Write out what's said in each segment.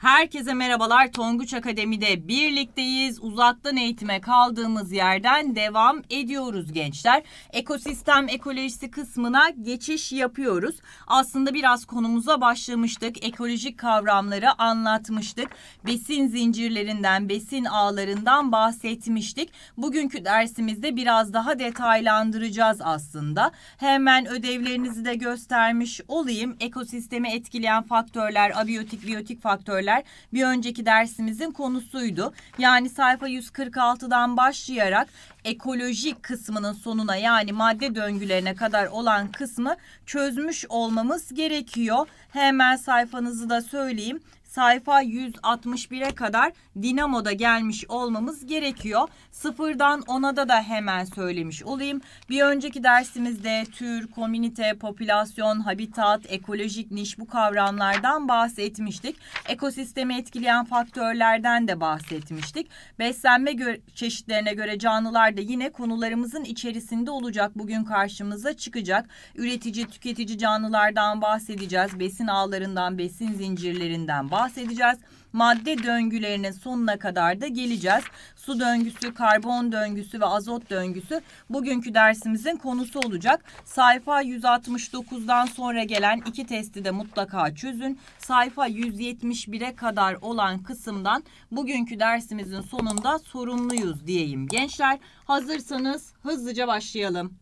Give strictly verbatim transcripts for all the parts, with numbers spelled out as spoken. Herkese merhabalar. Tonguç Akademi'de birlikteyiz. Uzaktan eğitime kaldığımız yerden devam ediyoruz gençler. Ekosistem ekolojisi kısmına geçiş yapıyoruz. Aslında biraz konumuza başlamıştık. Ekolojik kavramları anlatmıştık. Besin zincirlerinden, besin ağlarından bahsetmiştik. Bugünkü dersimizde biraz daha detaylandıracağız aslında. Hemen ödevlerinizi de göstermiş olayım. Ekosistemi etkileyen faktörler, abiyotik, biyotik faktörler bir önceki dersimizin konusuydu. Yani sayfa yüz kırk altıdan başlayarak ekolojik kısmının sonuna, yani madde döngülerine kadar olan kısmı çözmüş olmamız gerekiyor. Hemen sayfanızı da söyleyeyim. Sayfa yüz altmış bire kadar dinamoda gelmiş olmamız gerekiyor. Sıfırdan ona da da hemen söylemiş olayım. Bir önceki dersimizde tür, komünite, popülasyon, habitat, ekolojik niş, bu kavramlardan bahsetmiştik. Ekosistemi etkileyen faktörlerden de bahsetmiştik. Beslenme gö- çeşitlerine göre canlılar da yine konularımızın içerisinde olacak. Bugün karşımıza çıkacak. Üretici, tüketici canlılardan bahsedeceğiz. Besin ağlarından, besin zincirlerinden bahsedeceğiz. bahsedeceğiz. Madde döngülerinin sonuna kadar da geleceğiz. Su döngüsü, karbon döngüsü ve azot döngüsü bugünkü dersimizin konusu olacak. Sayfa yüz altmış dokuzdan sonra gelen iki testi de mutlaka çözün. Sayfa yüz yetmiş bire kadar olan kısımdan bugünkü dersimizin sonunda sorumluyuz diyeyim gençler. Hazırsanız hızlıca başlayalım.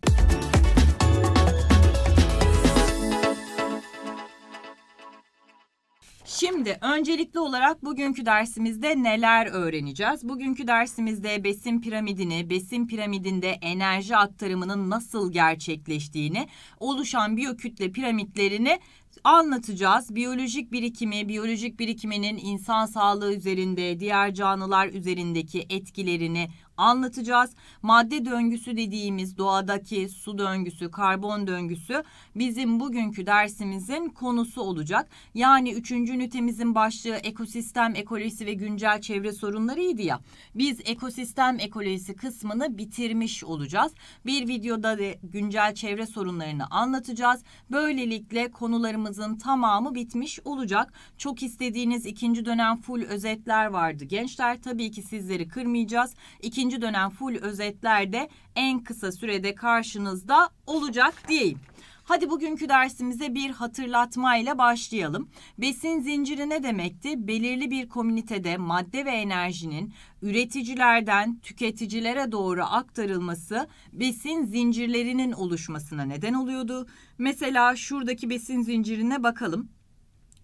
Şimdi öncelikli olarak bugünkü dersimizde neler öğreneceğiz? Bugünkü dersimizde besin piramidini, besin piramidinde enerji aktarımının nasıl gerçekleştiğini, oluşan biyokütle piramitlerini anlatacağız. Biyolojik birikimi, biyolojik birikiminin insan sağlığı üzerinde, diğer canlılar üzerindeki etkilerini anlatacağız. Madde döngüsü dediğimiz doğadaki su döngüsü, karbon döngüsü bizim bugünkü dersimizin konusu olacak. Yani üçüncü ünitemizin başlığı ekosistem ekolojisi ve güncel çevre sorunlarıydı ya. Biz ekosistem ekolojisi kısmını bitirmiş olacağız. Bir videoda da güncel çevre sorunlarını anlatacağız. Böylelikle konularımızın tamamı bitmiş olacak. Çok istediğiniz ikinci dönem full özetler vardı gençler. Tabii ki sizleri kırmayacağız. İkinci İkinci dönem full özetler de en kısa sürede karşınızda olacak diyeyim. Hadi bugünkü dersimize bir hatırlatmayla başlayalım. Besin zinciri ne demekti? Belirli bir komünitede madde ve enerjinin üreticilerden tüketicilere doğru aktarılması besin zincirlerinin oluşmasına neden oluyordu. Mesela şuradaki besin zincirine bakalım.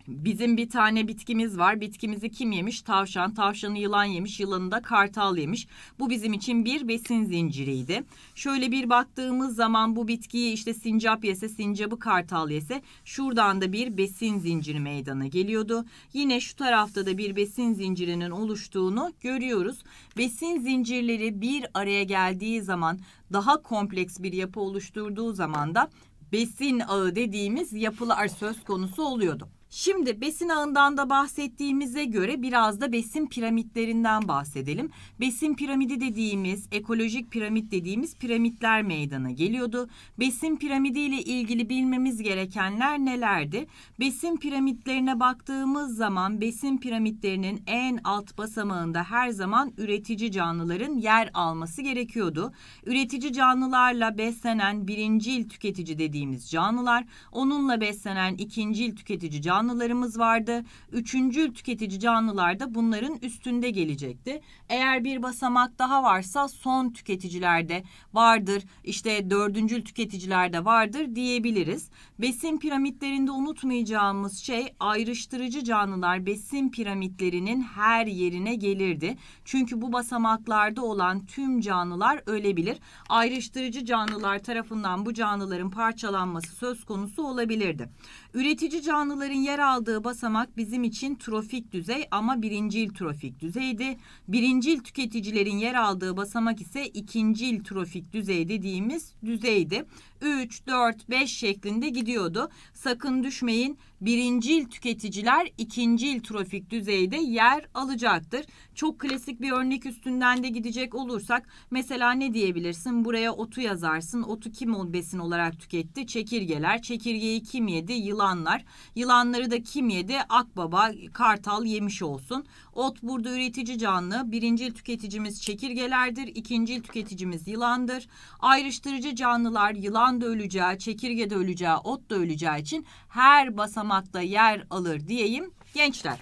Bizim bir tane bitkimiz var. Bitkimizi kim yemiş? Tavşan. Tavşanı yılan yemiş. Yılanı da kartal yemiş. Bu bizim için bir besin zinciriydi. Şöyle bir baktığımız zaman bu bitkiyi işte sincap yese, sincabı kartal yese, şuradan da bir besin zinciri meydana geliyordu. Yine şu tarafta da bir besin zincirinin oluştuğunu görüyoruz. Besin zincirleri bir araya geldiği zaman, daha kompleks bir yapı oluşturduğu zaman da besin ağı dediğimiz yapılar söz konusu oluyordu. Şimdi besin ağından da bahsettiğimize göre biraz da besin piramitlerinden bahsedelim. Besin piramidi dediğimiz, ekolojik piramit dediğimiz piramitler meydana geliyordu. Besin piramidi ile ilgili bilmemiz gerekenler nelerdi? Besin piramitlerine baktığımız zaman besin piramitlerinin en alt basamağında her zaman üretici canlıların yer alması gerekiyordu. Üretici canlılarla beslenen birincil tüketici dediğimiz canlılar, onunla beslenen ikincil tüketici canlılar, canlılarımız vardı. Üçüncül tüketici canlılar da bunların üstünde gelecekti. Eğer bir basamak daha varsa son tüketicilerde vardır, işte dördüncül tüketicilerde vardır diyebiliriz. Besin piramitlerinde unutmayacağımız şey, ayrıştırıcı canlılar besin piramitlerinin her yerine gelirdi. Çünkü bu basamaklarda olan tüm canlılar ölebilir. Ayrıştırıcı canlılar tarafından bu canlıların parçalanması söz konusu olabilirdi. Üretici canlıların yer aldığı basamak bizim için trofik düzey, ama birincil trofik düzeydi. Birincil tüketicilerin yer aldığı basamak ise ikincil trofik düzey dediğimiz düzeydi. üç, dört, beş şeklinde gidiyordu. Sakın düşmeyin. birincil tüketiciler ikincil trofik düzeyde yer alacaktır. Çok klasik bir örnek üstünden de gidecek olursak mesela ne diyebilirsin? Buraya otu yazarsın. Otu kim besin olarak tüketti? Çekirgeler. Çekirgeyi kim yedi? Yılanlar. Yılanları da kim yedi? Akbaba, kartal yemiş olsun. Ot burada üretici canlı. Birincil tüketicimiz çekirgelerdir. İkincil tüketicimiz yılandır. Ayrıştırıcı canlılar yılan da öleceği, çekirge de öleceği, ot da öleceği için her basamakta yer alır diyeyim gençler.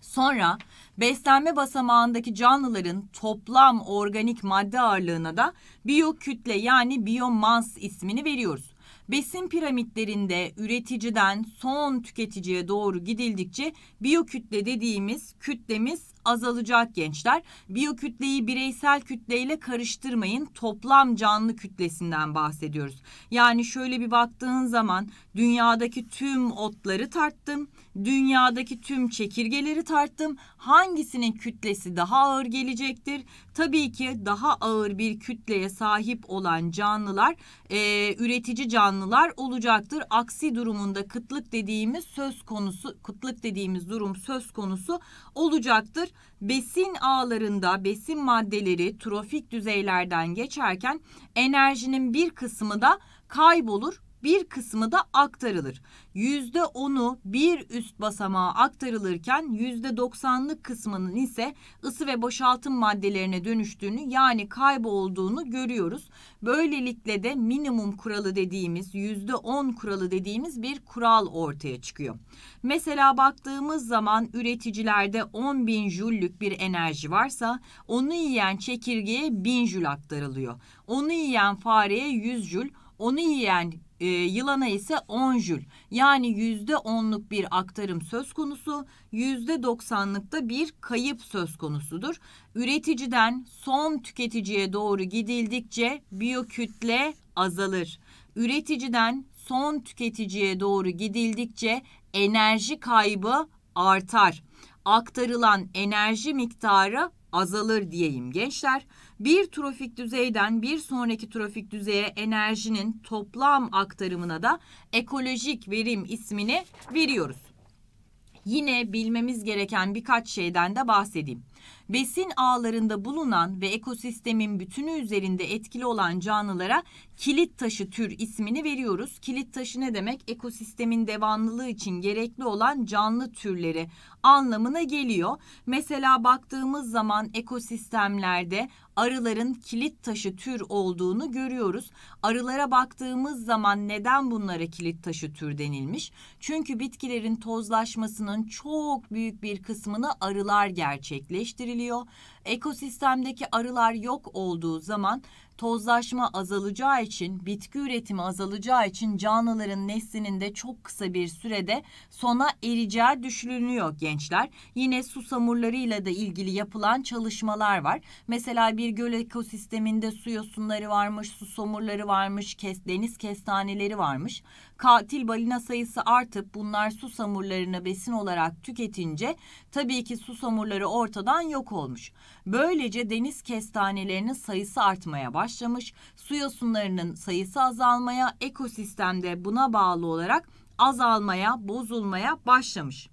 Sonra beslenme basamağındaki canlıların toplam organik madde ağırlığına da biyokütle yani biyomans ismini veriyoruz. Besin piramitlerinde üreticiden son tüketiciye doğru gidildikçe biyokütle dediğimiz kütlemiz azalacak gençler. Biyokütleyi bireysel kütleyle karıştırmayın. Toplam canlı kütlesinden bahsediyoruz. Yani şöyle bir baktığın zaman dünyadaki tüm otları tarttım. Dünyadaki tüm çekirgeleri tarttım. Hangisinin kütlesi daha ağır gelecektir? Tabii ki daha ağır bir kütleye sahip olan canlılar e, üretici canlılar olacaktır. Aksi durumunda kıtlık dediğimiz söz konusu kıtlık dediğimiz durum söz konusu olacaktır. Besin ağlarında besin maddeleri trofik düzeylerden geçerken enerjinin bir kısmı da kaybolur. Bir kısmı da aktarılır. yüzde onu bir üst basamağa aktarılırken yüzde doksanlık kısmının ise ısı ve boşaltım maddelerine dönüştüğünü yani kaybolduğunu görüyoruz. Böylelikle de minimum kuralı dediğimiz yüzde on kuralı dediğimiz bir kural ortaya çıkıyor. Mesela baktığımız zaman üreticilerde on bin jüllük bir enerji varsa onu yiyen çekirgeye bin jül aktarılıyor. Onu yiyen fareye yüz jül, onu yiyen E, yılana ise on jül yani yüzde onluk bir aktarım söz konusu, yüzde doksanlık da bir kayıp söz konusudur. Üreticiden son tüketiciye doğru gidildikçe biyokütle azalır. Üreticiden son tüketiciye doğru gidildikçe enerji kaybı artar. Aktarılan enerji miktarı azalır diyeyim gençler. Bir trofik düzeyden bir sonraki trofik düzeye enerjinin toplam aktarımına da ekolojik verim ismini veriyoruz. Yine bilmemiz gereken birkaç şeyden de bahsedeyim. Besin ağlarında bulunan ve ekosistemin bütünü üzerinde etkili olan canlılara kilit taşı tür ismini veriyoruz. Kilit taşı ne demek? Ekosistemin devamlılığı için gerekli olan canlı türleri anlamına geliyor. Mesela baktığımız zaman ekosistemlerde arıların kilit taşı tür olduğunu görüyoruz. Arılara baktığımız zaman neden bunlara kilit taşı tür denilmiş? Çünkü bitkilerin tozlaşmasının çok büyük bir kısmını arılar gerçekleştiriliyor. Ekosistemdeki arılar yok olduğu zaman tozlaşma azalacağı için, bitki üretimi azalacağı için canlıların neslinin de çok kısa bir sürede sona ereceği düşünülüyor gençler. Yine susamurlarıyla da ilgili yapılan çalışmalar var. Mesela bir göl ekosisteminde su yosunları varmış, susamurları varmış, deniz kestaneleri varmış. Katil balina sayısı artıp bunlar susamurlarını besin olarak tüketince tabii ki susamurları ortadan yok olmuş. Böylece deniz kestanelerinin sayısı artmaya başlamış, su yosunlarının sayısı azalmaya, ekosistemde buna bağlı olarak azalmaya, bozulmaya başlamış.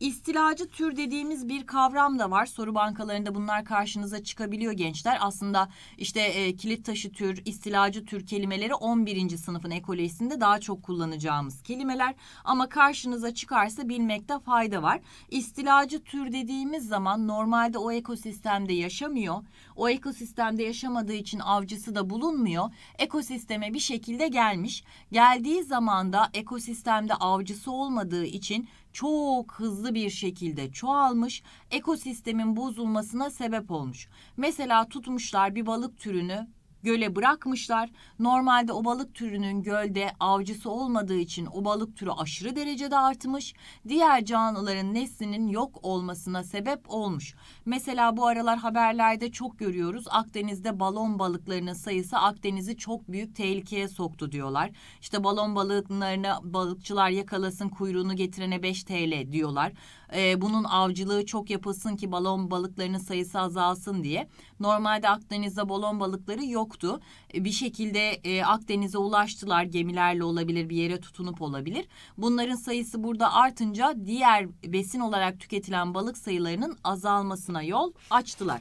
İstilacı tür dediğimiz bir kavram da var. Soru bankalarında bunlar karşınıza çıkabiliyor gençler. Aslında işte e, kilit taşı tür, istilacı tür kelimeleri on birinci sınıfın ekolojisinde daha çok kullanacağımız kelimeler. Ama karşınıza çıkarsa bilmekte fayda var. İstilacı tür dediğimiz zaman normalde o ekosistemde yaşamıyor. O ekosistemde yaşamadığı için avcısı da bulunmuyor. Ekosisteme bir şekilde gelmiş. Geldiği zaman da ekosistemde avcısı olmadığı için çok hızlı bir şekilde çoğalmış, ekosistemin bozulmasına sebep olmuş. Mesela tutmuşlar bir balık türünü göle bırakmışlar. Normalde o balık türünün gölde avcısı olmadığı için o balık türü aşırı derecede artmış. Diğer canlıların neslinin yok olmasına sebep olmuş. Mesela bu aralar haberlerde çok görüyoruz. Akdeniz'de balon balıklarının sayısı Akdeniz'i çok büyük tehlikeye soktu diyorlar. İşte balon balıklarını balıkçılar yakalasın kuyruğunu getirene beş TL diyorlar. e, bunun avcılığı çok yapılsın ki balon balıklarının sayısı azalsın diye. Normalde Akdeniz'de balon balıkları yoktu. E, bir şekilde e, Akdeniz'e ulaştılar, gemilerle olabilir, bir yere tutunup olabilir. Bunların sayısı burada artınca diğer besin olarak tüketilen balık sayılarının azalmasına yol açtılar.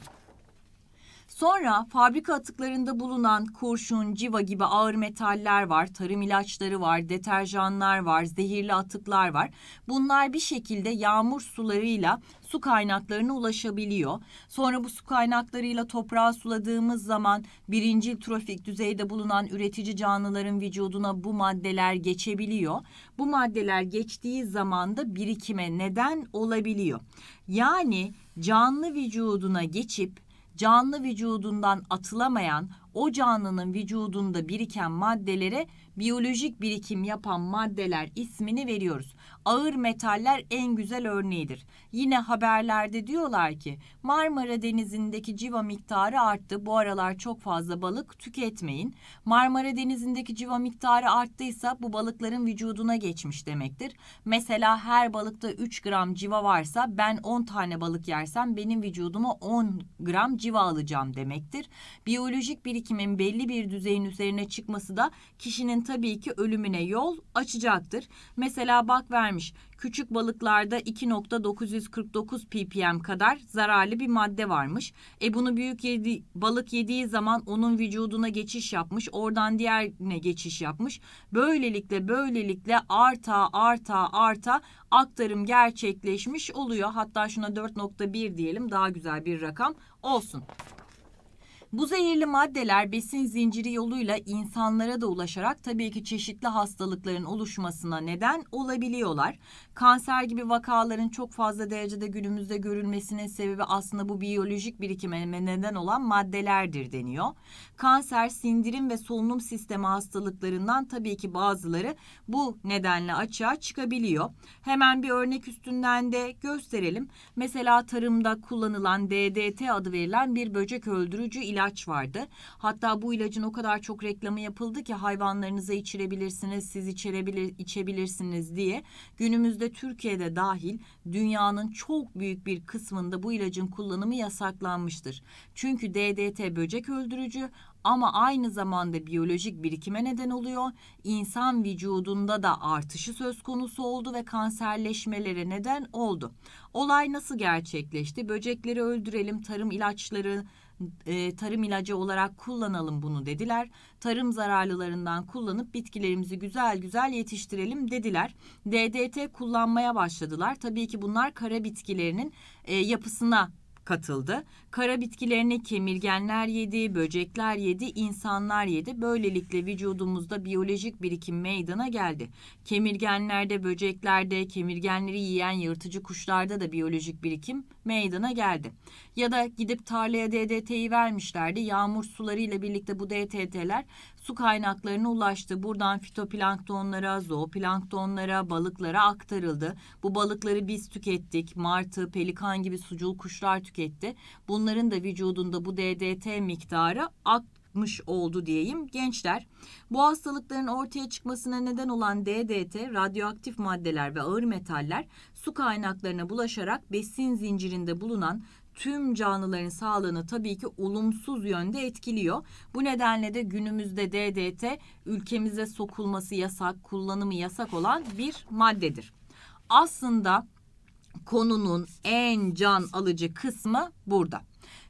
Sonra fabrika atıklarında bulunan kurşun, civa gibi ağır metaller var, tarım ilaçları var, deterjanlar var, zehirli atıklar var. Bunlar bir şekilde yağmur sularıyla su kaynaklarına ulaşabiliyor. Sonra bu su kaynaklarıyla toprağı suladığımız zaman birincil trofik düzeyde bulunan üretici canlıların vücuduna bu maddeler geçebiliyor. Bu maddeler geçtiği zaman da birikime neden olabiliyor. Yani canlı vücuduna geçip canlı vücudundan atılamayan, o canlının vücudunda biriken maddelere biyolojik birikim yapan maddeler ismini veriyoruz. Ağır metaller en güzel örneğidir. Yine haberlerde diyorlar ki Marmara Denizi'ndeki civa miktarı arttı. Bu aralar çok fazla balık tüketmeyin. Marmara Denizi'ndeki civa miktarı arttıysa bu balıkların vücuduna geçmiş demektir. Mesela her balıkta üç gram civa varsa ben on tane balık yersem benim vücuduma on gram civa alacağım demektir. Biyolojik birikim Birikimin belli bir düzeyin üzerine çıkması da kişinin tabii ki ölümüne yol açacaktır. Mesela bak vermiş, küçük balıklarda iki nokta dokuz yüz kırk dokuz ppm kadar zararlı bir madde varmış. E bunu büyük yedi, balık yediği zaman onun vücuduna geçiş yapmış, oradan diğerine geçiş yapmış. Böylelikle böylelikle arta arta arta aktarım gerçekleşmiş oluyor. Hatta şuna dört nokta bir diyelim, daha güzel bir rakam olsun. Bu zehirli maddeler besin zinciri yoluyla insanlara da ulaşarak tabii ki çeşitli hastalıkların oluşmasına neden olabiliyorlar. Kanser gibi vakaların çok fazla derecede günümüzde görülmesinin sebebi aslında bu biyolojik birikime neden olan maddelerdir deniyor. Kanser, sindirim ve solunum sistemi hastalıklarından tabii ki bazıları bu nedenle açığa çıkabiliyor. Hemen bir örnek üstünden de gösterelim. Mesela tarımda kullanılan D D T adı verilen bir böcek öldürücü ilaç ilaç vardı. Hatta bu ilacın o kadar çok reklamı yapıldı ki hayvanlarınıza içirebilirsiniz, siz içerebilir, içebilirsiniz diye. Günümüzde Türkiye'de dahil dünyanın çok büyük bir kısmında bu ilacın kullanımı yasaklanmıştır. Çünkü D D T böcek öldürücü ama aynı zamanda biyolojik birikime neden oluyor. İnsan vücudunda da artışı söz konusu oldu ve kanserleşmelere neden oldu. Olay nasıl gerçekleşti? Böcekleri öldürelim, tarım ilaçları tarım ilacı olarak kullanalım bunu dediler. Tarım zararlılarından kullanıp bitkilerimizi güzel güzel yetiştirelim dediler. D D T kullanmaya başladılar. Tabii ki bunlar kara bitkilerinin yapısına katıldı. Kara bitkilerini kemirgenler yedi, böcekler yedi, insanlar yedi. Böylelikle vücudumuzda biyolojik birikim meydana geldi. Kemirgenlerde, böceklerde, kemirgenleri yiyen yırtıcı kuşlarda da biyolojik birikim meydana geldi. Ya da gidip tarlaya D D T'yi vermişlerdi. Yağmur sularıyla birlikte bu D D T'ler su kaynaklarına ulaştı. Buradan fitoplanktonlara, zooplanktonlara, balıklara aktarıldı. Bu balıkları biz tükettik. Martı, pelikan gibi sucul kuşlar tüketti. Bunların da vücudunda bu D D T miktarı artmış oldu diyeyim gençler. Bu hastalıkların ortaya çıkmasına neden olan D D T, radyoaktif maddeler ve ağır metaller su kaynaklarına bulaşarak besin zincirinde bulunan tüm canlıların sağlığını tabii ki olumsuz yönde etkiliyor. Bu nedenle de günümüzde D D T ülkemize sokulması yasak, kullanımı yasak olan bir maddedir. Aslında konunun en can alıcı kısmı burada.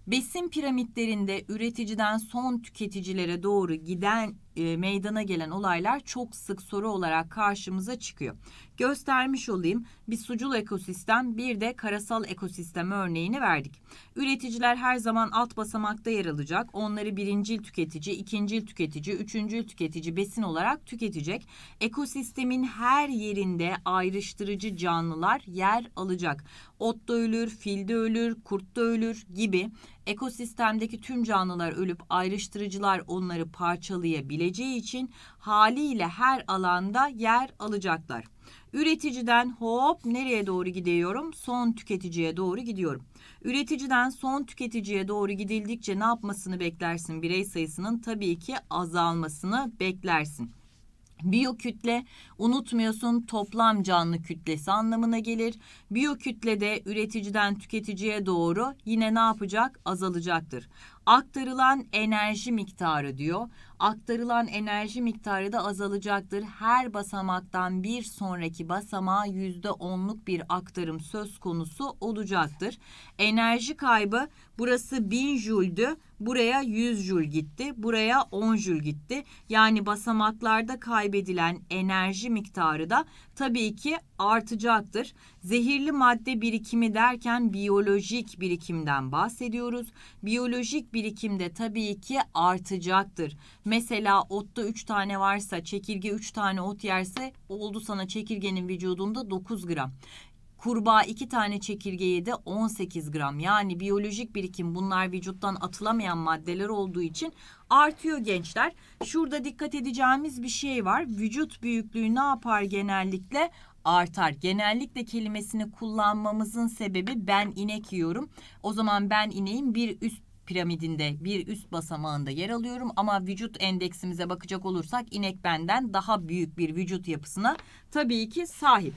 Besin piramitlerinde üreticiden son tüketicilere doğru giden e, meydana gelen olaylar çok sık soru olarak karşımıza çıkıyor. Göstermiş olayım, bir sucul ekosistem, bir de karasal ekosistem örneğini verdik. Üreticiler her zaman alt basamakta yer alacak. Onları birincil tüketici, ikincil tüketici, üçüncül tüketici besin olarak tüketecek. Ekosistemin her yerinde ayrıştırıcı canlılar yer alacak. Ot da ölür, fil de ölür, kurt da ölür gibi. Ekosistemdeki tüm canlılar ölüp ayrıştırıcılar onları parçalayabileceği için haliyle her alanda yer alacaklar. Üreticiden hop nereye doğru gidiyorum? Son tüketiciye doğru gidiyorum. Üreticiden son tüketiciye doğru gidildikçe ne yapmasını beklersin? Birey sayısının tabii ki azalmasını beklersin. Biyokütle unutmuyorsun toplam canlı kütlesi anlamına gelir. Biyokütle de üreticiden tüketiciye doğru yine ne yapacak? Azalacaktır. Aktarılan enerji miktarı diyor. Aktarılan enerji miktarı da azalacaktır. Her basamaktan bir sonraki basamağa yüzde onluk bir aktarım söz konusu olacaktır. Enerji kaybı burası bin jüldü. Buraya yüz jül gitti. Buraya on jül gitti. Yani basamaklarda kaybedilen enerji miktarı da tabii ki artacaktır. Zehirli madde birikimi derken biyolojik birikimden bahsediyoruz. Biyolojik birikimde tabii ki artacaktır. Mesela otta üç tane varsa, çekirge üç tane ot yerse oldu sana çekirgenin vücudunda dokuz gram. Kurbağa iki tane çekirgeye de on sekiz gram. Yani biyolojik birikim, bunlar vücuttan atılamayan maddeler olduğu için artıyor gençler. Şurada dikkat edeceğimiz bir şey var. Vücut büyüklüğü ne yapar genellikle? Artar. Genellikle kelimesini kullanmamızın sebebi ben inek yiyorum. O zaman ben ineğin bir üst piramidinde, bir üst basamağında yer alıyorum ama vücut endeksimize bakacak olursak inek benden daha büyük bir vücut yapısına tabii ki sahip.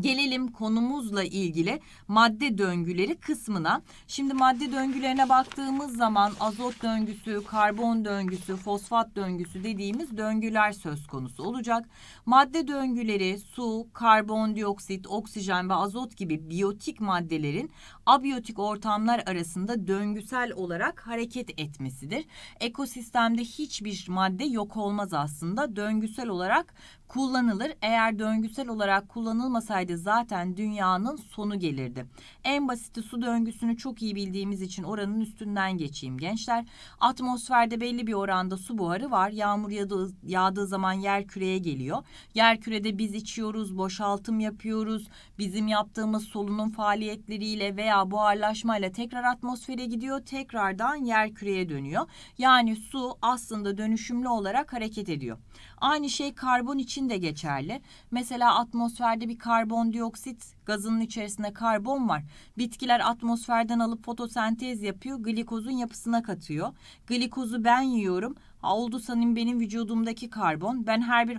Gelelim konumuzla ilgili madde döngüleri kısmına. Şimdi madde döngülerine baktığımız zaman azot döngüsü, karbon döngüsü, fosfat döngüsü dediğimiz döngüler söz konusu olacak. Madde döngüleri su, karbondioksit, oksijen ve azot gibi biyotik maddelerin abiyotik ortamlar arasında döngüsel olarak hareket etmesidir. Ekosistemde hiçbir madde yok olmaz aslında, döngüsel olarak kullanılır. Eğer döngüsel olarak kullanılmasaydı zaten dünyanın sonu gelirdi. En basiti su döngüsünü çok iyi bildiğimiz için oranın üstünden geçeyim gençler. Atmosferde belli bir oranda su buharı var. Yağmur yağdığı, yağdığı zaman yer küreye geliyor. Yer kürede biz içiyoruz, boşaltım yapıyoruz. Bizim yaptığımız solunum faaliyetleriyle veya buharlaşmayla tekrar atmosfere gidiyor. Tekrardan yer küreye dönüyor. Yani su aslında dönüşümlü olarak hareket ediyor. Aynı şey karbon için de geçerli. Mesela atmosferde bir karbondioksit gazının içerisinde karbon var. Bitkiler atmosferden alıp fotosentez yapıyor. Glikozun yapısına katıyor. Glikozu ben yiyorum. Oldu sanırım benim vücudumdaki karbon. Ben her bir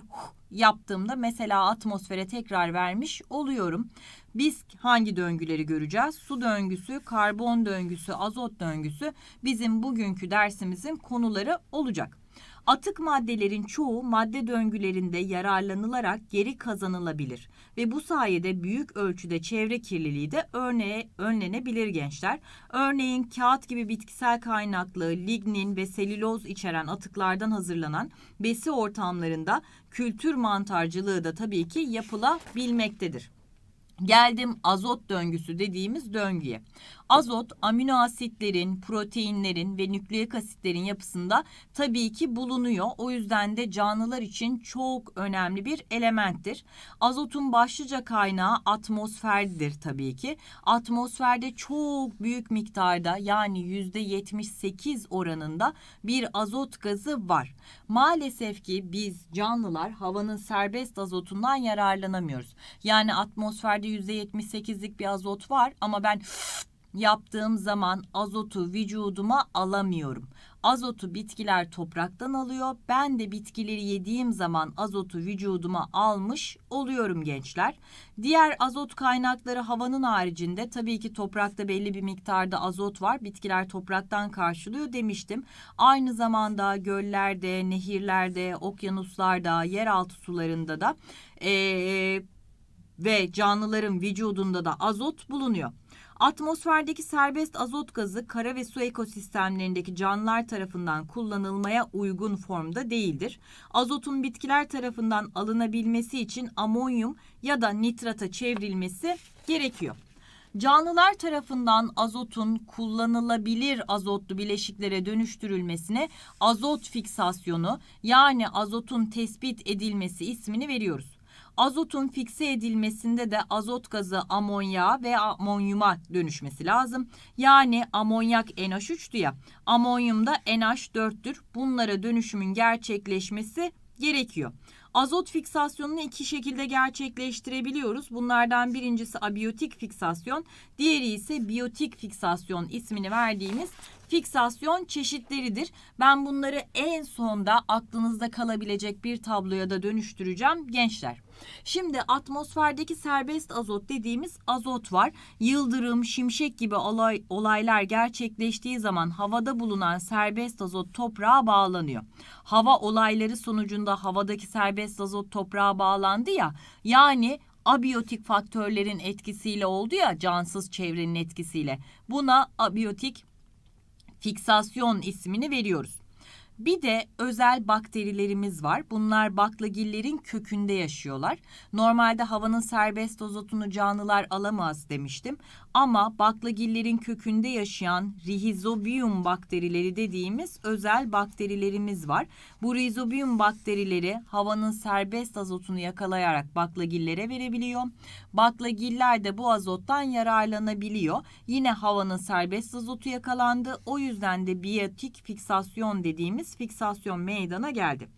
yaptığımda mesela atmosfere tekrar vermiş oluyorum. Biz hangi döngüleri göreceğiz? Su döngüsü, karbon döngüsü, azot döngüsü bizim bugünkü dersimizin konuları olacak. Atık maddelerin çoğu madde döngülerinde yararlanılarak geri kazanılabilir ve bu sayede büyük ölçüde çevre kirliliği de örneğe, önlenebilir gençler. Örneğin kağıt gibi bitkisel kaynaklı lignin ve selüloz içeren atıklardan hazırlanan besi ortamlarında kültür mantarcılığı da tabii ki yapılabilmektedir. Geldim azot döngüsü dediğimiz döngüye. Azot, amino asitlerin, proteinlerin ve nükleik asitlerin yapısında tabii ki bulunuyor. O yüzden de canlılar için çok önemli bir elementtir. Azotun başlıca kaynağı atmosferdir tabii ki. Atmosferde çok büyük miktarda, yani yüzde yetmiş sekiz oranında bir azot gazı var. Maalesef ki biz canlılar havanın serbest azotundan yararlanamıyoruz. Yani atmosferde yüzde yetmiş sekizlik bir azot var ama ben yaptığım zaman azotu vücuduma alamıyorum. Azotu bitkiler topraktan alıyor. Ben de bitkileri yediğim zaman azotu vücuduma almış oluyorum gençler. Diğer azot kaynakları havanın haricinde tabii ki toprakta belli bir miktarda azot var. Bitkiler topraktan karşılıyor demiştim. Aynı zamanda göllerde, nehirlerde, okyanuslarda, yeraltı sularında da ee, ve canlıların vücudunda da azot bulunuyor. Atmosferdeki serbest azot gazı kara ve su ekosistemlerindeki canlılar tarafından kullanılmaya uygun formda değildir. Azotun bitkiler tarafından alınabilmesi için amonyum ya da nitrata çevrilmesi gerekiyor. Canlılar tarafından azotun kullanılabilir azotlu bileşiklere dönüştürülmesine azot fiksasyonu, yani azotun tespit edilmesi ismini veriyoruz. Azotun fikse edilmesinde de azot gazı amonyağa ve amonyuma dönüşmesi lazım. Yani amonyak N H üç'tü ya, amonyum da N H dört'tür. Bunlara dönüşümün gerçekleşmesi gerekiyor. Azot fiksasyonunu iki şekilde gerçekleştirebiliyoruz. Bunlardan birincisi abiyotik fiksasyon, diğeri ise biyotik fiksasyon ismini verdiğimiz fiksasyon çeşitleridir. Ben bunları en sonda aklınızda kalabilecek bir tabloya da dönüştüreceğim gençler. Şimdi atmosferdeki serbest azot dediğimiz azot var. Yıldırım, şimşek gibi olay, olaylar gerçekleştiği zaman havada bulunan serbest azot toprağa bağlanıyor. Hava olayları sonucunda havadaki serbest azot toprağa bağlandı ya, yani abiyotik faktörlerin etkisiyle oldu ya, cansız çevrenin etkisiyle. Buna abiyotik fiksasyon ismini veriyoruz. Bir de özel bakterilerimiz var. Bunlar baklagillerin kökünde yaşıyorlar. Normalde havanın serbest azotunu canlılar alamaz demiştim. Ama baklagillerin kökünde yaşayan Rhizobium bakterileri dediğimiz özel bakterilerimiz var. Bu Rhizobium bakterileri havanın serbest azotunu yakalayarak baklagillere verebiliyor. Baklagiller de bu azottan yararlanabiliyor. Yine havanın serbest azotu yakalandı. O yüzden de biyotik fiksasyon dediğimiz fiksasyon meydana geldi.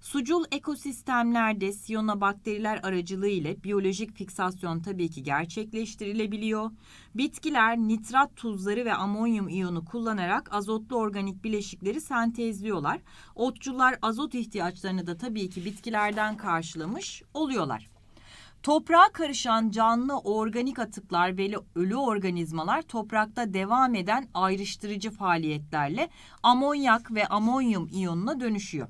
Sucul ekosistemlerde siyonobakteriler aracılığı ile biyolojik fiksasyon tabii ki gerçekleştirilebiliyor. Bitkiler nitrat tuzları ve amonyum iyonu kullanarak azotlu organik bileşikleri sentezliyorlar. Otçular azot ihtiyaçlarını da tabii ki bitkilerden karşılamış oluyorlar. Toprağa karışan canlı organik atıklar ve ölü organizmalar toprakta devam eden ayrıştırıcı faaliyetlerle amonyak ve amonyum iyonuna dönüşüyor.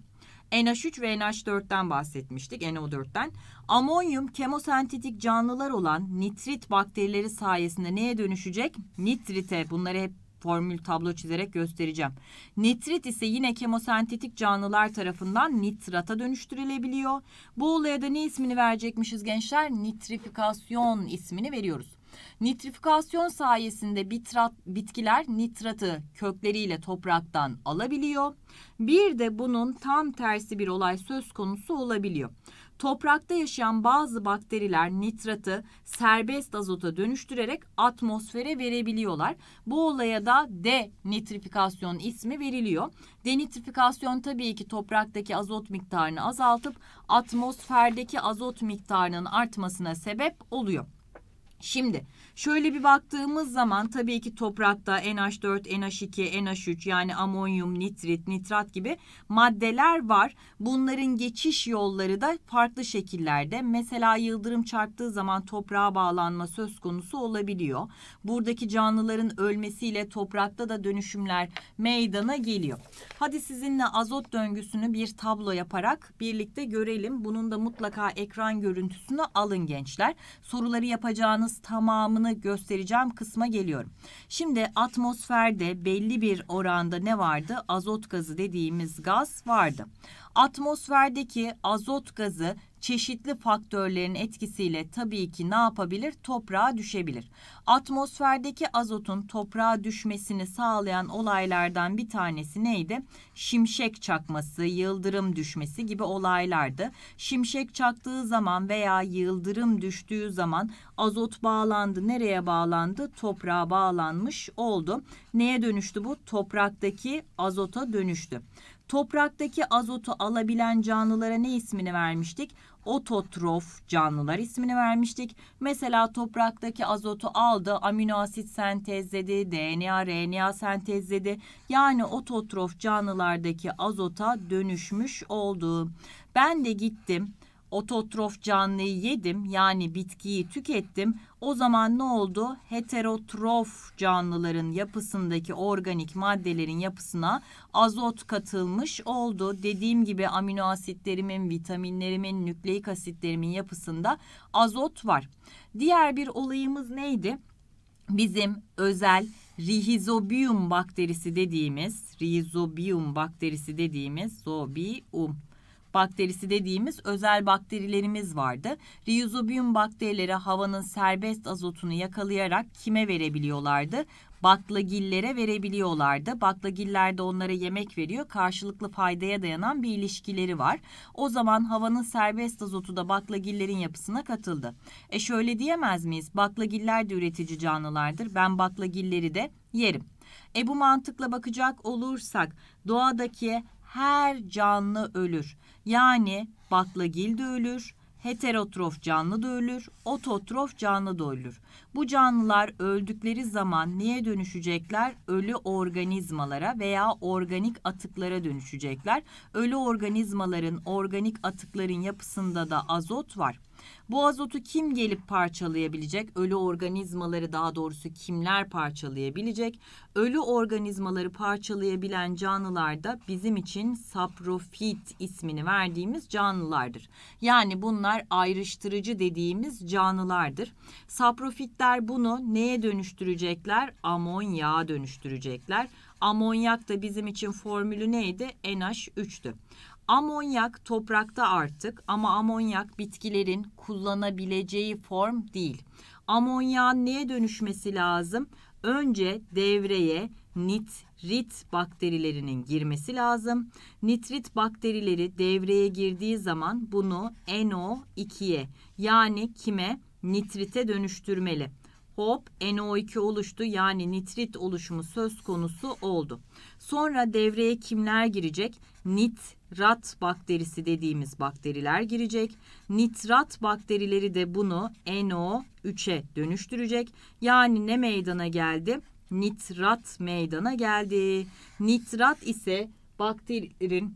N H üç ve N H dört'ten bahsetmiştik, N O dört'ten. Amonyum kemosentetik canlılar olan nitrit bakterileri sayesinde neye dönüşecek? Nitrite. Bunları hep formül tablo çizerek göstereceğim. Nitrit ise yine kemosentetik canlılar tarafından nitrata dönüştürülebiliyor. Bu olaya da ne ismini verecekmişiz gençler? Nitrifikasyon ismini veriyoruz. Nitrifikasyon sayesinde bitrat, bitkiler nitratı kökleriyle topraktan alabiliyor. Bir de bunun tam tersi bir olay söz konusu olabiliyor. Toprakta yaşayan bazı bakteriler nitratı serbest azota dönüştürerek atmosfere verebiliyorlar. Bu olaya da denitrifikasyon ismi veriliyor. Denitrifikasyon tabii ki topraktaki azot miktarını azaltıp atmosferdeki azot miktarının artmasına sebep oluyor. Şimdi şöyle bir baktığımız zaman tabii ki toprakta N H dört, N H iki, N H üç yani amonyum, nitrit, nitrat gibi maddeler var. Bunların geçiş yolları da farklı şekillerde. Mesela yıldırım çarptığı zaman toprağa bağlanma söz konusu olabiliyor. Buradaki canlıların ölmesiyle toprakta da dönüşümler meydana geliyor. Hadi sizinle azot döngüsünü bir tablo yaparak birlikte görelim. Bunun da mutlaka ekran görüntüsünü alın gençler. Soruları yapacağınız tamamını göstereceğim kısma geliyorum. Şimdi atmosferde belli bir oranda ne vardı? Azot gazı dediğimiz gaz vardı. Atmosferdeki azot gazı çeşitli faktörlerin etkisiyle tabii ki ne yapabilir? Toprağa düşebilir. Atmosferdeki azotun toprağa düşmesini sağlayan olaylardan bir tanesi neydi? Şimşek çakması, yıldırım düşmesi gibi olaylardı. Şimşek çaktığı zaman veya yıldırım düştüğü zaman azot bağlandı. Nereye bağlandı? Toprağa bağlanmış oldu. Neye dönüştü bu? Topraktaki azota dönüştü. Topraktaki azotu alabilen canlılara ne ismini vermiştik? Ototrof canlılar ismini vermiştik. Mesela topraktaki azotu aldı, amino asit sentezledi, D N A, R N A sentezledi. Yani ototrof canlılardaki azota dönüşmüş oldu. Ben de gittim, ototrof canlıyı yedim, yani bitkiyi tükettim. O zaman ne oldu? Heterotrof canlıların yapısındaki organik maddelerin yapısına azot katılmış oldu. Dediğim gibi amino asitlerimin, vitaminlerimin, nükleik asitlerimin yapısında azot var. Diğer bir olayımız neydi? Bizim özel Rhizobium bakterisi dediğimiz, Rhizobium bakterisi dediğimiz, Zobium bakterisi dediğimiz özel bakterilerimiz vardı. Rhizobium bakterileri havanın serbest azotunu yakalayarak kime verebiliyorlardı? Baklagillere verebiliyorlardı. Baklagiller de onlara yemek veriyor. Karşılıklı faydaya dayanan bir ilişkileri var. O zaman havanın serbest azotu da baklagillerin yapısına katıldı. E şöyle diyemez miyiz? Baklagiller de üretici canlılardır. Ben baklagilleri de yerim. E bu mantıkla bakacak olursak doğadaki her canlı ölür. Yani baklagil de ölür, heterotrof canlı da ölür, ototrof canlı da ölür. Bu canlılar öldükleri zaman neye dönüşecekler? Ölü organizmalara veya organik atıklara dönüşecekler. Ölü organizmaların, organik atıkların yapısında da azot var. Bu azotu kim gelip parçalayabilecek? Ölü organizmaları, daha doğrusu kimler parçalayabilecek? Ölü organizmaları parçalayabilen canlılar da bizim için saprofit ismini verdiğimiz canlılardır. Yani bunlar ayrıştırıcı dediğimiz canlılardır. Saprofitler bunu neye dönüştürecekler? Amonyağa dönüştürecekler. Amonyak da bizim için formülü neydi? N H üç'tü. Amonyak toprakta artık, ama amonyak bitkilerin kullanabileceği form değil. Amonyağın neye dönüşmesi lazım? Önce devreye nitrit bakterilerinin girmesi lazım. Nitrit bakterileri devreye girdiği zaman bunu N O iki'ye, yani kime? Nitrite dönüştürmeli. Hop, N O iki oluştu, yani nitrit oluşumu söz konusu oldu. Sonra devreye kimler girecek? Nitrat bakterisi dediğimiz bakteriler girecek. Nitrat bakterileri de bunu N O üç'e dönüştürecek. Yani ne meydana geldi? Nitrat meydana geldi. Nitrat ise bakterilerin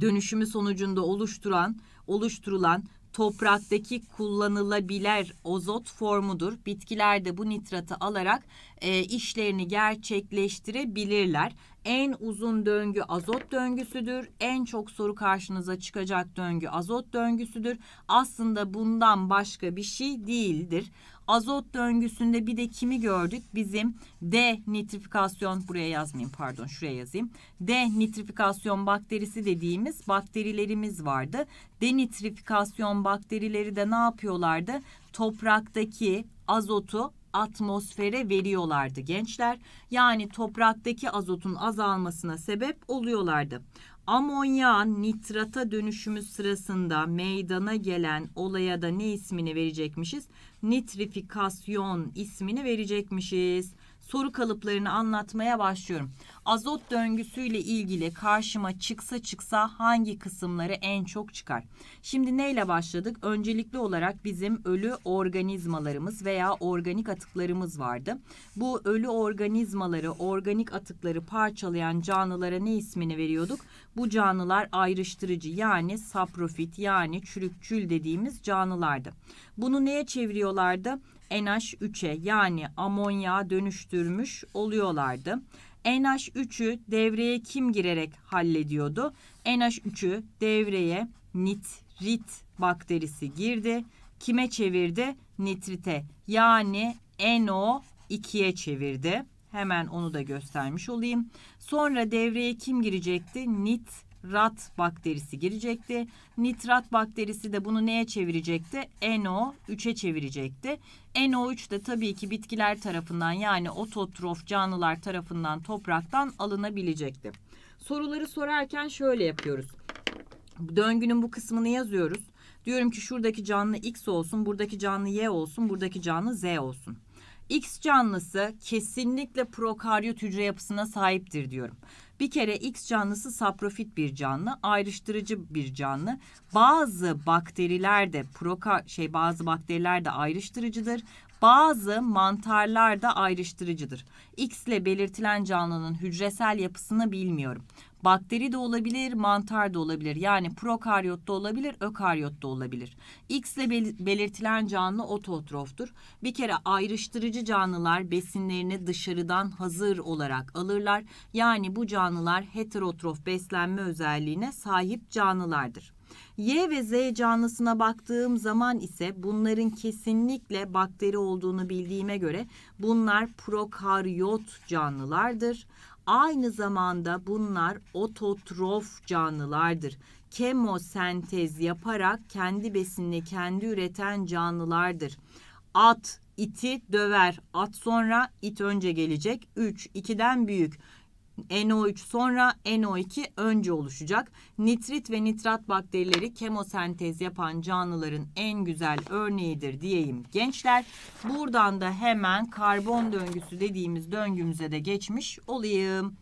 dönüşümü sonucunda oluşturan, oluşturulan topraktaki kullanılabilir azot formudur. Bitkiler de bu nitratı alarak e, işlerini gerçekleştirebilirler. En uzun döngü azot döngüsüdür. En çok soru karşınıza çıkacak döngü azot döngüsüdür. Aslında bundan başka bir şey değildir. Azot döngüsünde bir de kimi gördük? Bizim denitrifikasyon, buraya yazmayayım pardon, şuraya yazayım. Denitrifikasyon bakterisi dediğimiz bakterilerimiz vardı. Denitrifikasyon bakterileri de ne yapıyorlardı? Topraktaki azotu atmosfere veriyorlardı gençler. Yani topraktaki azotun azalmasına sebep oluyorlardı. Amonyağın nitrata dönüşümü sırasında meydana gelen olaya da ne ismini verecekmişiz? Nitrifikasyon ismini verecekmişiz. Soru kalıplarını anlatmaya başlıyorum. Azot döngüsüyle ilgili karşıma çıksa çıksa hangi kısımları en çok çıkar? Şimdi neyle başladık? Öncelikli olarak bizim ölü organizmalarımız veya organik atıklarımız vardı. Bu ölü organizmaları, organik atıkları parçalayan canlılara ne ismini veriyorduk? Bu canlılar ayrıştırıcı, yani saprofit, yani çürükçül dediğimiz canlılardı. Bunu neye çeviriyorlardı? N H üç'e, yani amonyağa dönüştürmüş oluyorlardı. N H üç'ü devreye kim girerek hallediyordu? N H üç'ü devreye nitrit bakterisi girdi. Kime çevirdi? Nitrite, yani N O iki'ye çevirdi. Hemen onu da göstermiş olayım. Sonra devreye kim girecekti? Nitrat bakterisi girecekti. Nitrat bakterisi de bunu neye çevirecekti? N O üç'e çevirecekti. N O üç de tabii ki bitkiler tarafından, yani ototrof canlılar tarafından topraktan alınabilecekti. Soruları sorarken şöyle yapıyoruz. Döngünün bu kısmını yazıyoruz. Diyorum ki şuradaki canlı X olsun, buradaki canlı Y olsun, buradaki canlı Z olsun. X canlısı kesinlikle prokaryot hücre yapısına sahiptir diyorum. Bir kere X canlısı saprofit bir canlı, ayrıştırıcı bir canlı. Bazı bakteriler de proka şey bazı bakteriler de ayrıştırıcıdır. Bazı mantarlar da ayrıştırıcıdır. X ile belirtilen canlının hücresel yapısını bilmiyorum. Bakteri de olabilir, mantar da olabilir. Yani prokaryot da olabilir, ökaryot da olabilir. X ile belirtilen canlı ototroftur. Bir kere ayrıştırıcı canlılar besinlerini dışarıdan hazır olarak alırlar. Yani bu canlılar heterotrof beslenme özelliğine sahip canlılardır. Y ve Z canlısına baktığım zaman ise bunların kesinlikle bakteri olduğunu bildiğime göre bunlar prokaryot canlılardır. Aynı zamanda bunlar ototrof canlılardır. Kemosentez yaparak kendi besinini kendi üreten canlılardır. At iti döver. At sonra, it önce gelecek. üç, iki'den büyük. N O üç sonra, N O iki önce oluşacak. Nitrit ve nitrat bakterileri kemosentez yapan canlıların en güzel örneğidir diyeyim gençler. Buradan da hemen karbon döngüsü dediğimiz döngümüze de geçmiş olayım.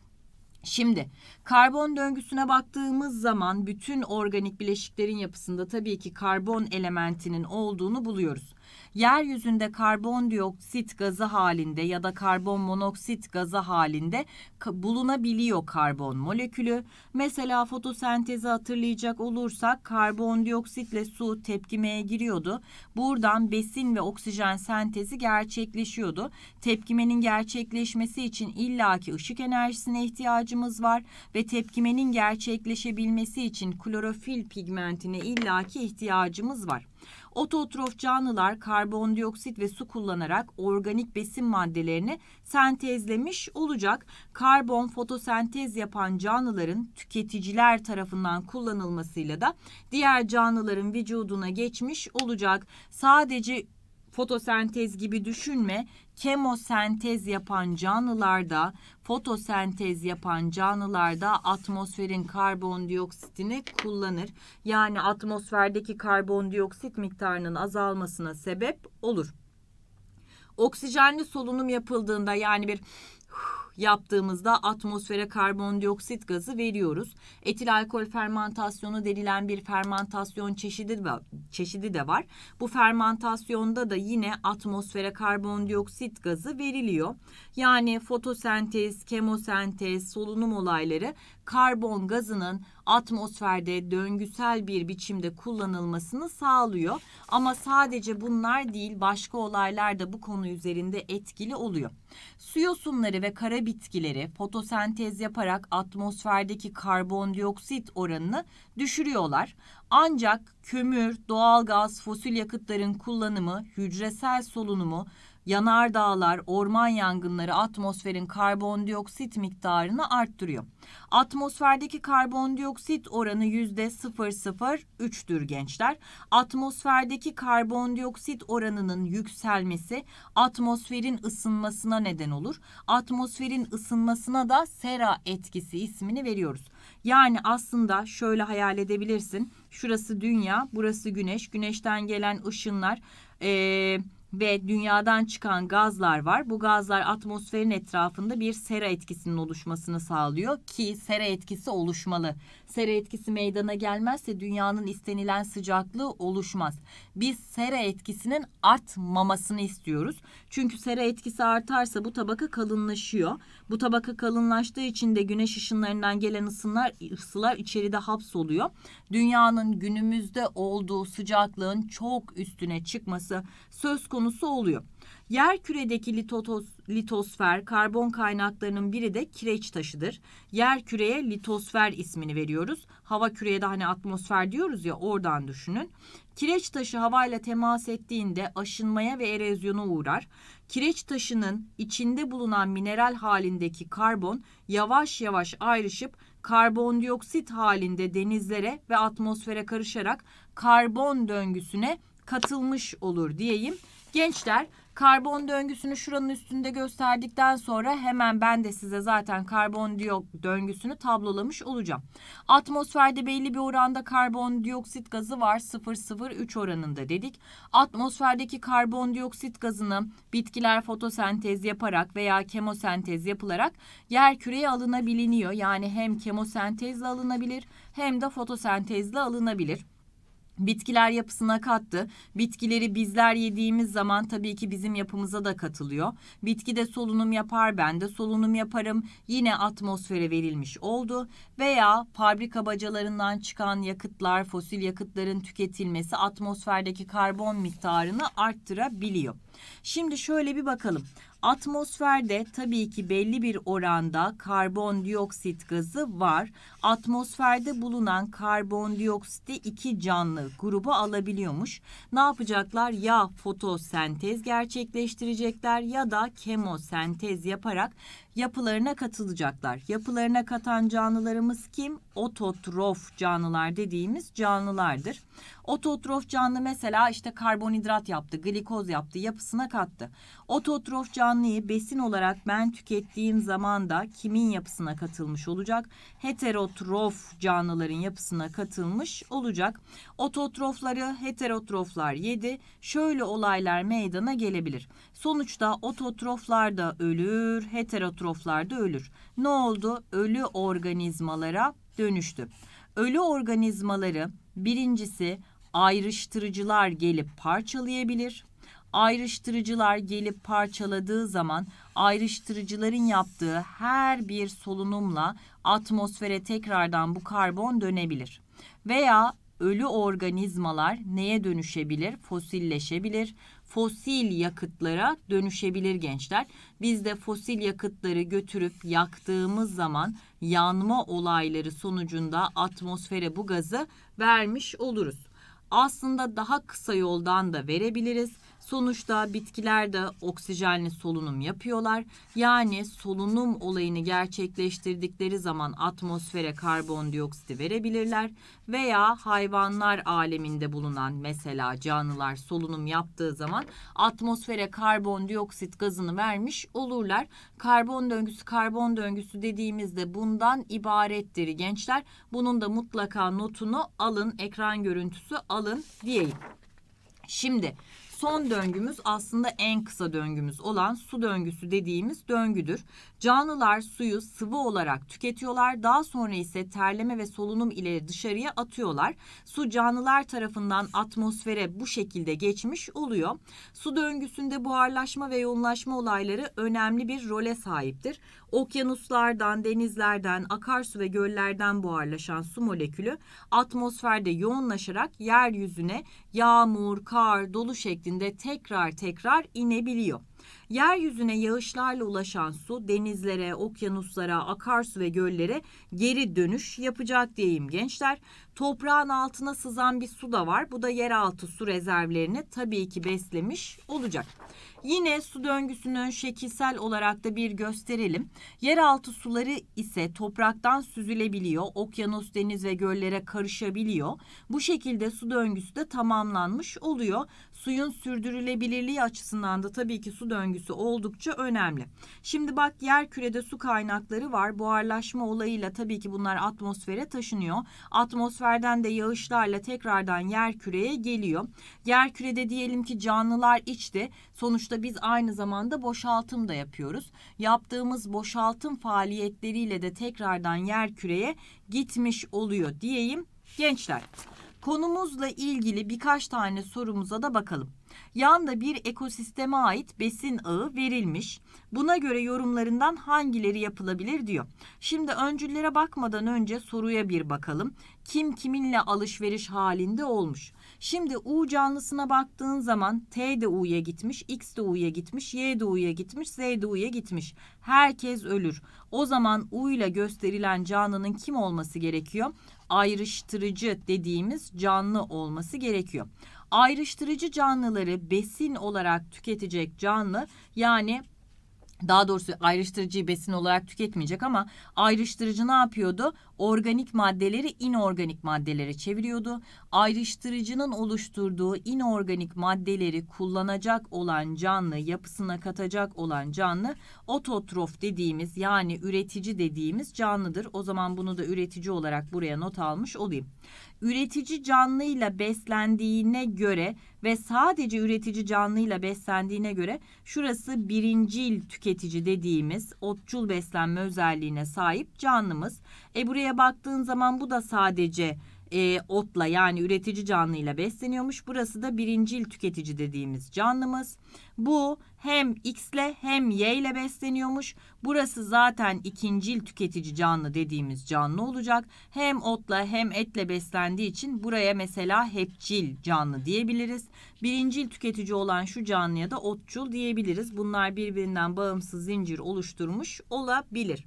Şimdi karbon döngüsüne baktığımız zaman bütün organik bileşiklerin yapısında tabii ki karbon elementinin olduğunu buluyoruz. Yeryüzünde karbondioksit gazı halinde ya da karbon monoksit gazı halinde bulunabiliyor karbon molekülü. Mesela fotosentezi hatırlayacak olursak karbondioksitle su tepkimeye giriyordu. Buradan besin ve oksijen sentezi gerçekleşiyordu. Tepkimenin gerçekleşmesi için illaki ışık enerjisine ihtiyacımız var ve tepkimenin gerçekleşebilmesi için klorofil pigmentine illaki ihtiyacımız var. Ototrof canlılar karbondioksit ve su kullanarak organik besin maddelerini sentezlemiş olacak. Karbon fotosentez yapan canlıların tüketiciler tarafından kullanılmasıyla da diğer canlıların vücuduna geçmiş olacak. Sadece fotosentez gibi düşünme. Kemosentez yapan canlılarda, fotosentez yapan canlılarda atmosferin karbondioksitini kullanır. Yani atmosferdeki karbondioksit miktarının azalmasına sebep olur. Oksijenli solunum yapıldığında, yani bir yaptığımızda atmosfere karbondioksit gazı veriyoruz. Etil alkol fermentasyonu denilen bir fermentasyon çeşidi de, çeşidi de var. Bu fermentasyonda da yine atmosfere karbondioksit gazı veriliyor. Yani fotosentez, kemosentez, solunum olayları karbon gazının atmosferde döngüsel bir biçimde kullanılmasını sağlıyor. Ama sadece bunlar değil, başka olaylar da bu konu üzerinde etkili oluyor. Su yosunları ve kara bitkileri fotosentez yaparak atmosferdeki karbondioksit oranını düşürüyorlar. Ancak kömür, doğalgaz, fosil yakıtların kullanımı, hücresel solunumu, yanardağlar, orman yangınları atmosferin karbondioksit miktarını arttırıyor. Atmosferdeki karbondioksit oranı yüzde sıfır virgül sıfır üç'tür gençler. Atmosferdeki karbondioksit oranının yükselmesi atmosferin ısınmasına neden olur. Atmosferin ısınmasına da sera etkisi ismini veriyoruz. Yani aslında şöyle hayal edebilirsin. Şurası dünya, burası güneş. Güneşten gelen ışınlar Ee, ve dünyadan çıkan gazlar var. Bu gazlar atmosferin etrafında bir sera etkisinin oluşmasını sağlıyor ki sera etkisi oluşmalı. Sera etkisi meydana gelmezse dünyanın istenilen sıcaklığı oluşmaz. Biz sera etkisinin artmamasını istiyoruz. Çünkü sera etkisi artarsa bu tabaka kalınlaşıyor. Bu tabaka kalınlaştığı için de güneş ışınlarından gelen ısınlar, ısılar içeride hapsoluyor. Dünyanın günümüzde olduğu sıcaklığın çok üstüne çıkması söz konusu konusu oluyor. Yerküredeki litos, litosfer karbon kaynaklarının biri de kireç taşıdır. Yerküreye litosfer ismini veriyoruz. Hava küreye de hani atmosfer diyoruz ya, oradan düşünün. Kireç taşı havayla temas ettiğinde aşınmaya ve erozyona uğrar. Kireç taşının içinde bulunan mineral halindeki karbon yavaş yavaş ayrışıp karbondioksit halinde denizlere ve atmosfere karışarak karbon döngüsüne katılmış olur diyeyim. Gençler, karbon döngüsünü şuranın üstünde gösterdikten sonra hemen ben de size zaten karbondioksit döngüsünü tablolamış olacağım. Atmosferde belli bir oranda karbondioksit gazı var, sıfır virgül sıfır üç oranında dedik. Atmosferdeki karbondioksit gazını bitkiler fotosentez yaparak veya kemosentez yapılarak yerküreye alınabiliniyor. Yani hem kemosentezle alınabilir hem de fotosentezle alınabilir. Bitkiler yapısına kattı. Bitkileri bizler yediğimiz zaman tabii ki bizim yapımıza da katılıyor. Bitki de solunum yapar, ben de solunum yaparım. Yine atmosfere verilmiş oldu. Veya fabrika bacalarından çıkan yakıtlar, fosil yakıtların tüketilmesi atmosferdeki karbon miktarını arttırabiliyor. Şimdi şöyle bir bakalım. Atmosferde tabii ki belli bir oranda karbondioksit gazı var. Atmosferde bulunan karbondioksiti iki canlı grubu alabiliyormuş. Ne yapacaklar? Ya fotosentez gerçekleştirecekler ya da kemosentez yaparak yapılarına katılacaklar. Yapılarına katan canlılarımız kim? Ototrof canlılar dediğimiz canlılardır. Ototrof canlı mesela işte karbonhidrat yaptı, glikoz yaptı, yapısına kattı. Ototrof canlıyı besin olarak ben tükettiğim zaman da kimin yapısına katılmış olacak? Heterotrof canlıların yapısına katılmış olacak. Ototrofları heterotroflar yedi. Şöyle olaylar meydana gelebilir. Sonuçta ototroflar da ölür, heterotroflar da ölür. Ne oldu? Ölü organizmalara dönüştü. Ölü organizmaları birincisi ayrıştırıcılar gelip parçalayabilir. Ayrıştırıcılar gelip parçaladığı zaman ayrıştırıcıların yaptığı her bir solunumla atmosfere tekrardan bu karbon dönebilir. Veya ölü organizmalar neye dönüşebilir? Fosilleşebilir. Fosil yakıtlara dönüşebilir gençler. Biz de fosil yakıtları götürüp yaktığımız zaman yanma olayları sonucunda atmosfere bu gazı vermiş oluruz. Aslında daha kısa yoldan da verebiliriz. Sonuçta bitkiler de oksijenli solunum yapıyorlar. Yani solunum olayını gerçekleştirdikleri zaman atmosfere karbondioksiti verebilirler. Veya hayvanlar aleminde bulunan mesela canlılar solunum yaptığı zaman atmosfere karbondioksit gazını vermiş olurlar. Karbon döngüsü, karbon döngüsü dediğimizde bundan ibarettir gençler. Bunun da mutlaka notunu alın, ekran görüntüsü alın diyeyim. Şimdi son döngümüz aslında en kısa döngümüz olan su döngüsü dediğimiz döngüdür. Canlılar suyu sıvı olarak tüketiyorlar. Daha sonra ise terleme ve solunum ile dışarıya atıyorlar. Su canlılar tarafından atmosfere bu şekilde geçmiş oluyor. Su döngüsünde buharlaşma ve yoğunlaşma olayları önemli bir role sahiptir. Okyanuslardan, denizlerden, akarsu ve göllerden buharlaşan su molekülü atmosferde yoğunlaşarak yeryüzüne yağmur, kar, dolu şeklinde tekrar tekrar inebiliyor. Yeryüzüne yağışlarla ulaşan su denizlere, okyanuslara, akarsu ve göllere geri dönüş yapacak diyeyim gençler. Toprağın altına sızan bir su da var. Bu da yeraltı su rezervlerini tabii ki beslemiş olacak. Yine su döngüsünün şekilsel olarak da bir gösterelim. Yeraltı suları ise topraktan süzülebiliyor. Okyanus, deniz ve göllere karışabiliyor. Bu şekilde su döngüsü de tamamlanmış oluyor. Suyun sürdürülebilirliği açısından da tabii ki su döngüsü oldukça önemli. Şimdi bak, yerkürede su kaynakları var. Buharlaşma olayıyla tabii ki bunlar atmosfere taşınıyor. Atmosferden de yağışlarla tekrardan yerküreye geliyor. Yerkürede diyelim ki canlılar içti. Sonuçta biz aynı zamanda boşaltım da yapıyoruz. Yaptığımız boşaltım faaliyetleriyle de tekrardan yerküreye gitmiş oluyor diyeyim gençler. Konumuzla ilgili birkaç tane sorumuza da bakalım. Yanda bir ekosisteme ait besin ağı verilmiş. Buna göre yorumlarından hangileri yapılabilir diyor. Şimdi öncüllere bakmadan önce soruya bir bakalım. Kim kiminle alışveriş halinde olmuş? Şimdi U canlısına baktığın zaman T de U'ya gitmiş, X de U'ya gitmiş, Y de U'ya gitmiş, Z de U'ya gitmiş. Herkes ölür. O zaman U ile gösterilen canlının kim olması gerekiyor? Ayrıştırıcı dediğimiz canlı olması gerekiyor. Ayrıştırıcı canlıları besin olarak tüketecek canlı, yani daha doğrusu ayrıştırıcıyı besin olarak tüketmeyecek ama ayrıştırıcı ne yapıyordu? Organik maddeleri inorganik maddelere çeviriyordu. Ayrıştırıcının oluşturduğu inorganik maddeleri kullanacak olan canlı, yapısına katacak olan canlı ototrof dediğimiz, yani üretici dediğimiz canlıdır. O zaman bunu da üretici olarak buraya not almış olayım. Üretici canlıyla beslendiğine göre ve sadece üretici canlıyla beslendiğine göre şurası birincil tüketici dediğimiz otçul beslenme özelliğine sahip canlımız. E buraya baktığın zaman bu da sadece e, otla, yani üretici canlıyla besleniyormuş. Burası da birincil tüketici dediğimiz canlımız. Bu hem X'le hem Y'le besleniyormuş. Burası zaten ikincil tüketici canlı dediğimiz canlı olacak. Hem otla hem etle beslendiği için buraya mesela hepçil canlı diyebiliriz. Birincil tüketici olan şu canlıya da otçul diyebiliriz. Bunlar birbirinden bağımsız zincir oluşturmuş olabilir.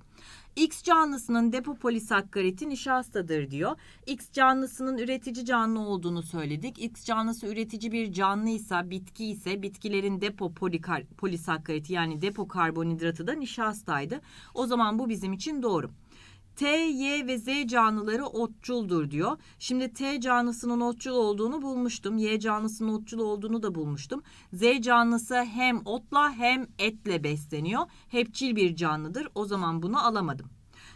X canlısının depo polisakkariti nişastadır diyor. X canlısının üretici canlı olduğunu söyledik. X canlısı üretici bir canlıysa, bitki ise bitkilerin depo polisakkariti, yani depo karbonhidratı da nişastaydı. O zaman bu bizim için doğru. T, Y ve Z canlıları otçuldur diyor. Şimdi T canlısının otçul olduğunu bulmuştum. Y canlısının otçul olduğunu da bulmuştum. Z canlısı hem otla hem etle besleniyor. Hepçil bir canlıdır. O zaman bunu alamadım.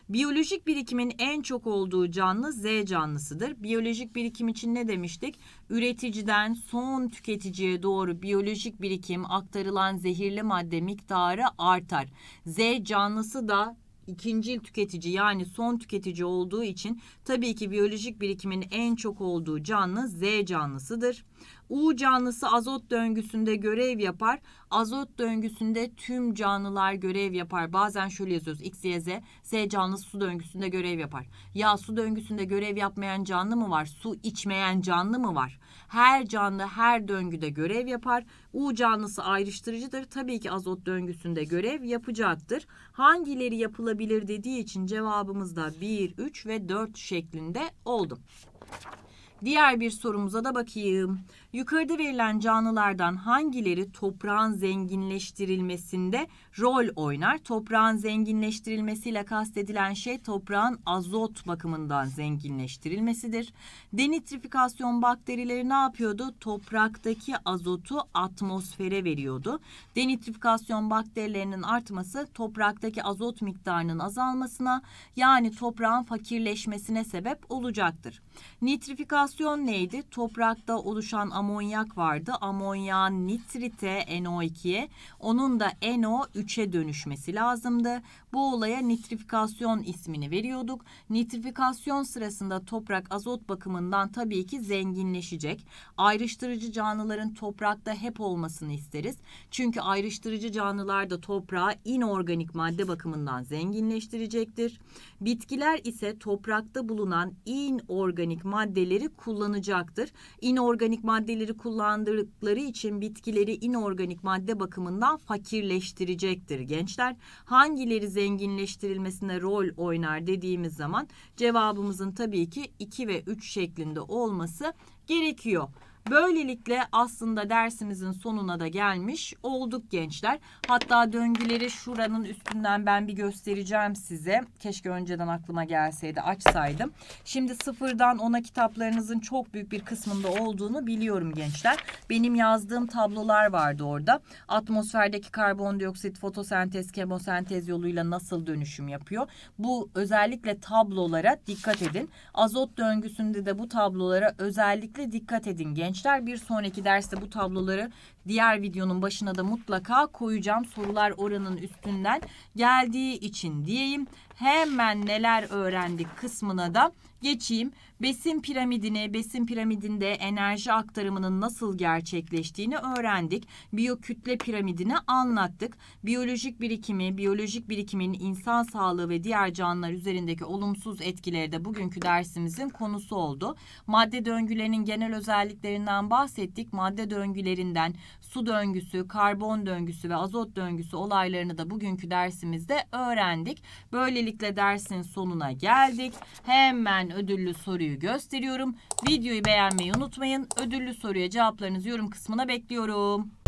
Biyolojik birikimin en çok olduğu canlı Z canlısıdır. Biyolojik birikim için ne demiştik? Üreticiden son tüketiciye doğru biyolojik birikim, aktarılan zehirli madde miktarı artar. Z canlısı da İkincil tüketici, yani son tüketici olduğu için tabii ki biyolojik birikimin en çok olduğu canlı Z canlısıdır. U canlısı azot döngüsünde görev yapar. Azot döngüsünde tüm canlılar görev yapar. Bazen şöyle yazıyoruz: X, Y, Z. Z canlısı su döngüsünde görev yapar. Ya su döngüsünde görev yapmayan canlı mı var? Su içmeyen canlı mı var? Her canlı her döngüde görev yapar. U canlısı ayrıştırıcıdır. Tabii ki azot döngüsünde görev yapacaktır. Hangileri yapılabilir dediği için cevabımız da bir, üç ve dört şeklinde oldu. Diğer bir sorumuza da bakayım. Yukarıda verilen canlılardan hangileri toprağın zenginleştirilmesinde rol oynar? Toprağın zenginleştirilmesiyle kastedilen şey toprağın azot bakımından zenginleştirilmesidir. Denitrifikasyon bakterileri ne yapıyordu? Topraktaki azotu atmosfere veriyordu. Denitrifikasyon bakterilerinin artması topraktaki azot miktarının azalmasına, yani toprağın fakirleşmesine sebep olacaktır. Nitrifikasyon neydi? Toprakta oluşan amonyak vardı. Amonyağın nitrite, N O iki'ye, onun da N O üç'e dönüşmesi lazımdı. Bu olaya nitrifikasyon ismini veriyorduk. Nitrifikasyon sırasında toprak azot bakımından tabii ki zenginleşecek. Ayrıştırıcı canlıların toprakta hep olmasını isteriz. Çünkü ayrıştırıcı canlılar da toprağı inorganik madde bakımından zenginleştirecektir. Bitkiler ise toprakta bulunan inorganik maddeleri kullanacaktır. İnorganik maddeleri kullandıkları için bitkileri inorganik madde bakımından fakirleştirecektir gençler. Hangileri zenginleştirilmesine rol oynar dediğimiz zaman cevabımızın tabii ki iki ve üç şeklinde olması gerekiyor. Böylelikle aslında dersimizin sonuna da gelmiş olduk gençler. Hatta döngüleri şuranın üstünden ben bir göstereceğim size. Keşke önceden aklıma gelseydi, açsaydım. Şimdi sıfırdan ona kitaplarınızın çok büyük bir kısmında olduğunu biliyorum gençler. Benim yazdığım tablolar vardı orada. Atmosferdeki karbondioksit fotosentez, kemosentez yoluyla nasıl dönüşüm yapıyor? Bu özellikle tablolara dikkat edin. Azot döngüsünde de bu tablolara özellikle dikkat edin gençler. Bir sonraki derste bu tabloları diğer videonun başına da mutlaka koyacağım. Sorular oranın üstünden geldiği için diyeyim. Hemen neler öğrendik kısmına da geçeyim. Besin piramidini, besin piramidinde enerji aktarımının nasıl gerçekleştiğini öğrendik. Biyokütle piramidini anlattık. Biyolojik birikimi, biyolojik birikimin insan sağlığı ve diğer canlılar üzerindeki olumsuz etkileri de bugünkü dersimizin konusu oldu. Madde döngülerinin genel özelliklerinden bahsettik. Madde döngülerinden su döngüsü, karbon döngüsü ve azot döngüsü olaylarını da bugünkü dersimizde öğrendik. Böylelikle dersin sonuna geldik. Hemen ödüllü soruyu gösteriyorum. Videoyu beğenmeyi unutmayın. Ödüllü soruya cevaplarınızı yorum kısmına bekliyorum.